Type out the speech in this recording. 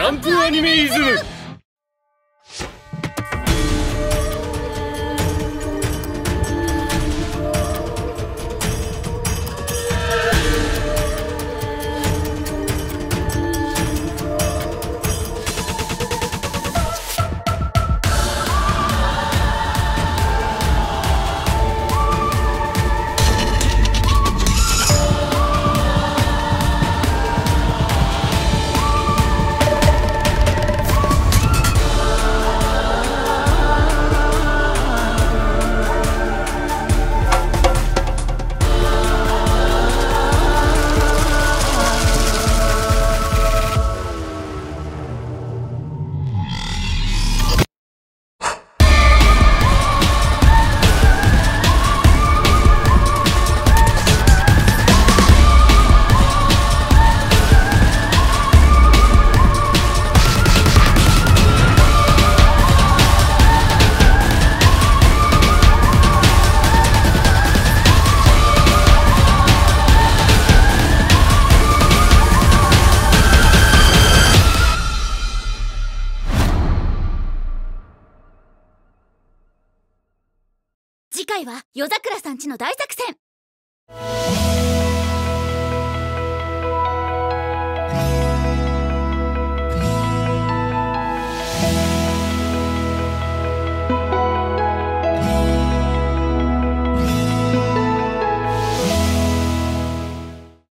ャンプアニメイズム。次回は夜桜さんちの大作戦。